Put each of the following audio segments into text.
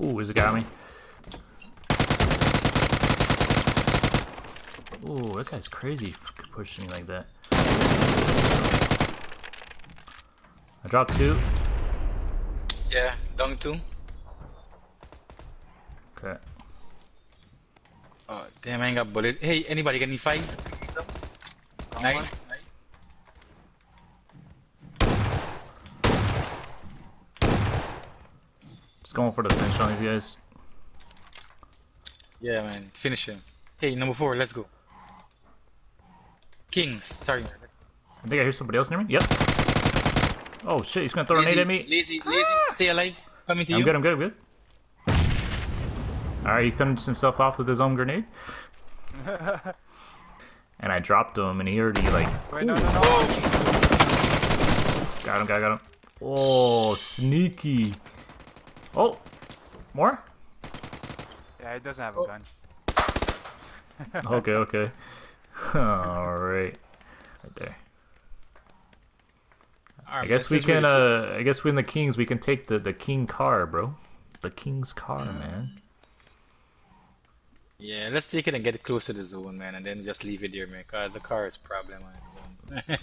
Ooh, he's got me. Ooh, that guy's crazy pushing me like that. I dropped two. Yeah, down two. Okay. Oh, damn, I ain't got bullet. Hey, anybody got any fights? Nice. Just going for the finish on these guys. Yeah, man, finish him. Hey, number four, let's go. Kings, sorry. I think I hear somebody else near me. Yep. Oh shit, he's gonna throw a grenade at me. Lazy, stay alive. Coming to you. I'm good. Alright, he finished himself off with his own grenade. And I dropped him, and he already, like... Wait, no. Got him. Oh, sneaky. Oh, more? Yeah, he doesn't have a gun. Okay. Alright. Right there. Right, I guess we in the Kings, we can take the King car, bro. The King's car, man. Yeah, let's take it and get close to the zone, man, and then just leave it there, man. The car is problem.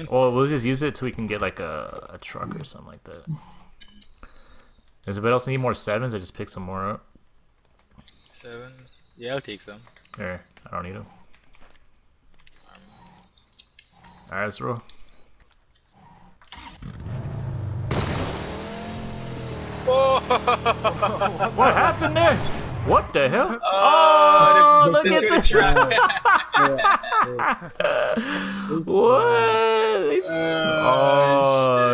Well, we'll just use it till we can get like a truck or something like that. Does anybody else need more sevens? I just pick some more up. Sevens? Yeah, I'll take some. Here, I don't need them. Alright, let's roll. Whoa! What happened there? What the hell? Oh, look at this! What? Oh,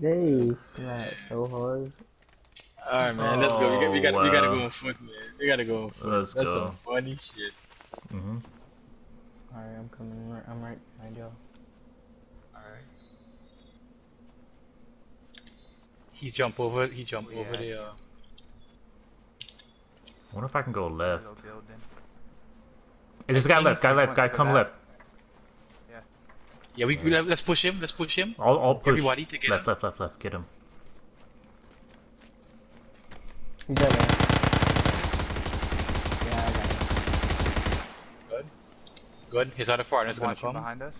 they slapped so hard. Alright, man, let's go. We gotta go on foot, man. We gotta go on foot. That's some funny shit. Mm-hmm. Alright, I'm coming. I'm right behind y'all. Alright. He jumped over the. I wonder if I can go left. Hey, there's a guy left. Guy come left. Yeah, we let's push him. I'll push. Everybody to get him. Left. Get him. He's dead. Yeah, I got him. Good. His other partner's gonna come behind us.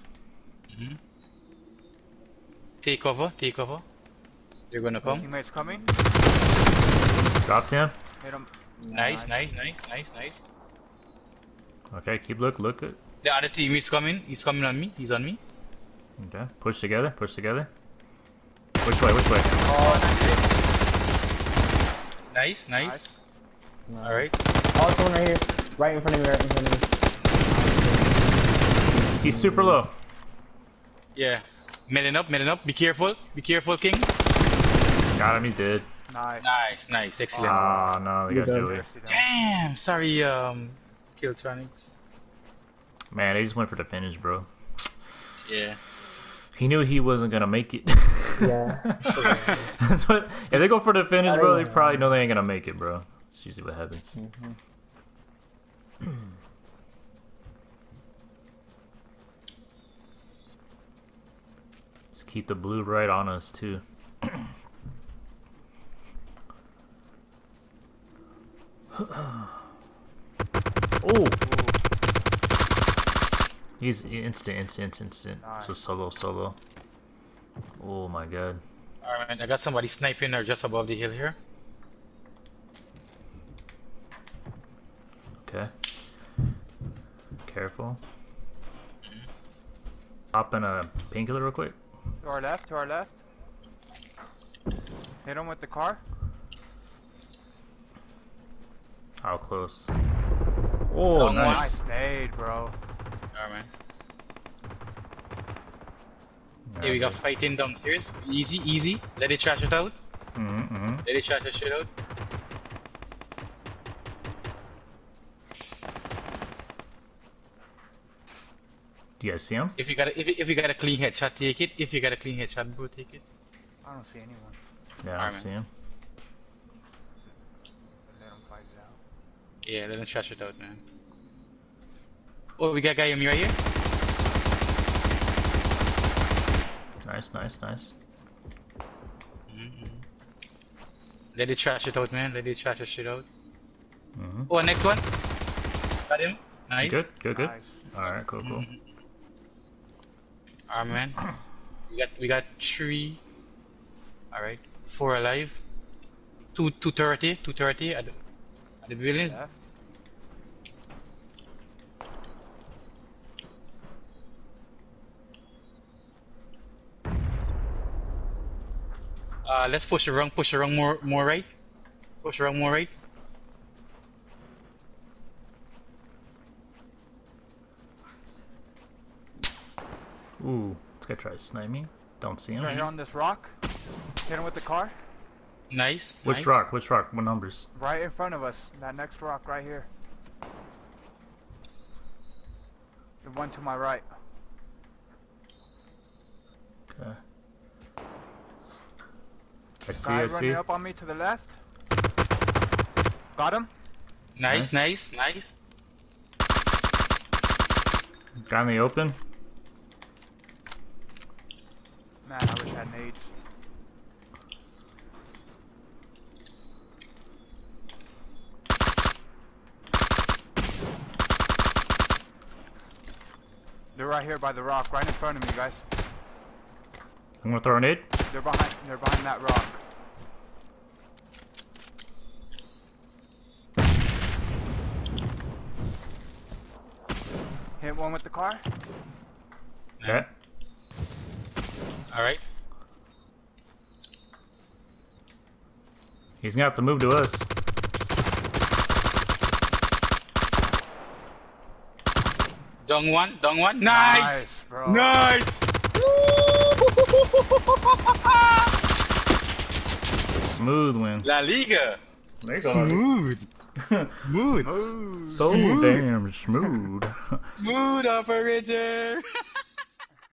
Mm-hmm. Take cover. They're gonna come. Teammates coming. Dropped him. Hit him. Nice. Okay, keep look. The other team is coming. He's coming on me. He's on me. Okay, push together. Which way? Oh, nice. Alright. Oh, someone right here. Right in front of me. He's super low. Yeah. Milling up. Be careful, King. Got him, he's dead. Nice. Excellent. Ah, no, we got Joey. Damn, sorry, Killtronics. Man, they just went for the finish, bro. Yeah. He knew he wasn't gonna make it. Yeah. So if they go for the finish, bro, they probably know they ain't gonna make it, bro. That's usually what happens. Mm-hmm. Just keep the blue right on us, too. Oh! He's instant. Nice. So solo. Oh my god. Alright, I got somebody sniping or just above the hill here. Okay. Careful. Hop in a painkiller real quick. To our left. Hit him with the car. How close? Oh, nice. Nice nade, bro. Alright, man. Here we got fighting downstairs. Easy. Let it trash it out. Mm-hmm. Let it trash the shit out. Do you guys see him? If you got a clean headshot, take it. If you got a clean headshot, bro, take it. I don't see anyone. Yeah, I don't see him. Let him fight it out. Yeah, let him trash it out, man. Oh, we got a guy on me right here. Nice. Mm-hmm. Let it trash it out, man. Let it trash your shit out. Mm-hmm. Oh, next one. Got him. Nice. Good, good, good. Nice. Alright, cool, cool. Mm-hmm. Alright, man. We got 3. Alright, 4 alive. 230 at the building. Yeah. Let's push around more right. Push around more right. Ooh, this guy tries to snipe me. Don't see him. Right here on this rock. Hit him with the car. Nice. Which nice. Rock? Which rock? What numbers? Right in front of us. That next rock right here. The one to my right. Okay. I see, guy I running see. Up on me to the left. Got him. Nice, nice, nice. Got me open. Man, I wish I had nades. They're right here by the rock, right in front of me, guys. I'm gonna throw a nade. They're behind that rock. Hit one with the car. Okay. Alright. He's gonna have to move to us. Dong one. Nice! Nice! Nice. Smooth win. La Liga. Smooth. Smooth. So smooth. Damn smooth. Smooth operator.